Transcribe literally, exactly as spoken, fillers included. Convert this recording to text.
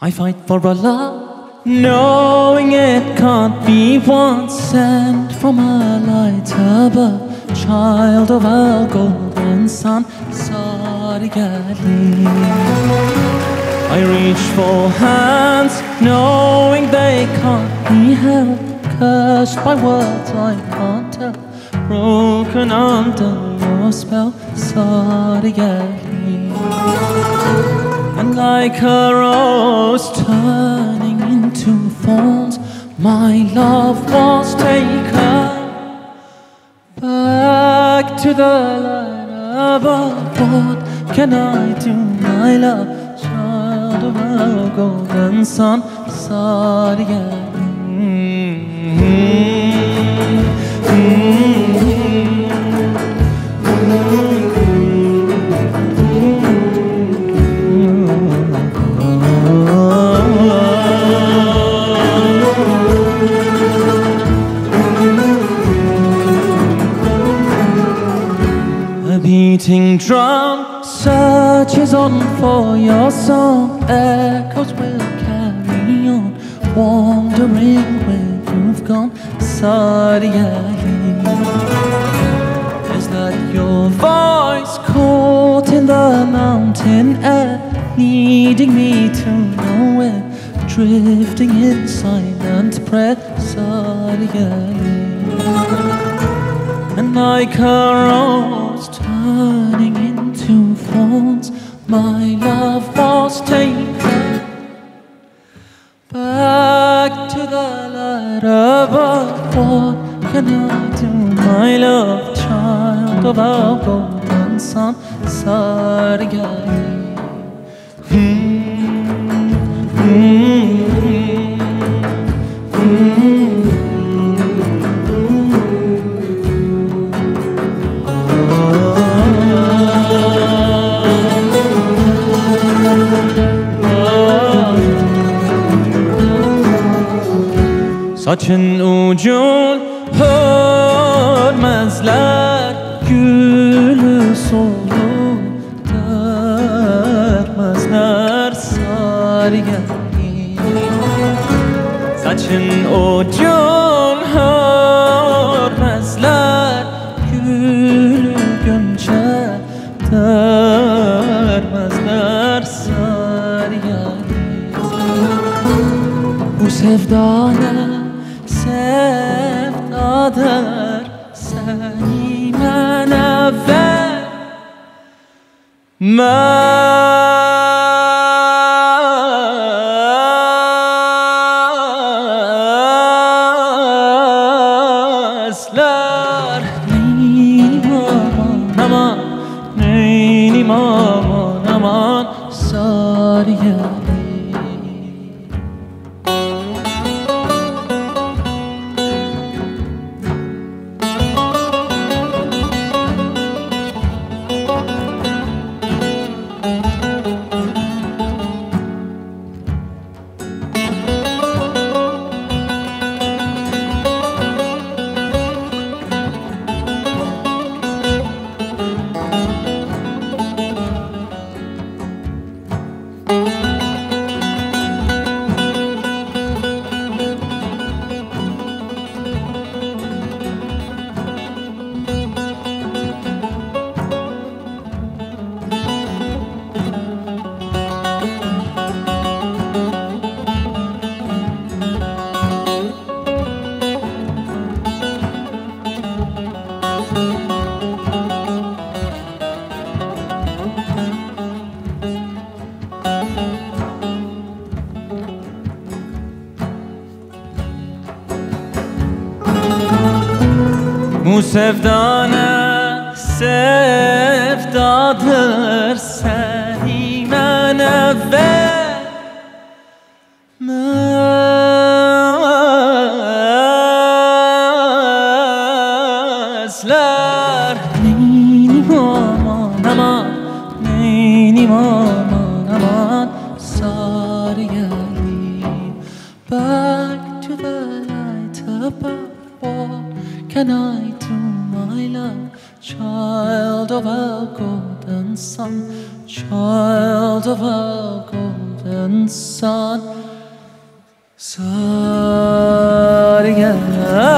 I fight for a love, knowing it can't be won, sent from a light above, child of our golden sun, Sari Gelin. I reach for hands, knowing they can't be held, cursed by words I can't tell, broken under your spell, Sari Gelin. And like a rose turning into thorns, my love was taken back to the light above. What can I do, my love, child of our golden sun, Sari Gelin. Beating drum searches on for your song, echoes will carry on, wandering where you've gone, Sari Gelin. Is that your voice caught in the mountain air, leading me to nowhere, drifting in silent prayer, Sari Gelin? And like a rose turning into thorns, my love was taken back to the light above. What can I do, my love, child of our golden sun, Sari Gelin? Saçın ucun hörmezler, gülü solu dermezler, Sari Gelin. Saçın ucun hörmezler, gülü gönce dermezler, Sari Gelin. Bu sevdana sevdadır, seni mənə ver, məzlər. Neynim aman aman, neynim aman aman, Sari Gelin. Bu sevdana sevdadır, seni mənə ver, məzlər. Neynim aman aman, neynim aman aman, Sari Gelin. Back to the light above, what can I do, my love, child of our golden sun, child of our golden insan. Sari gelin.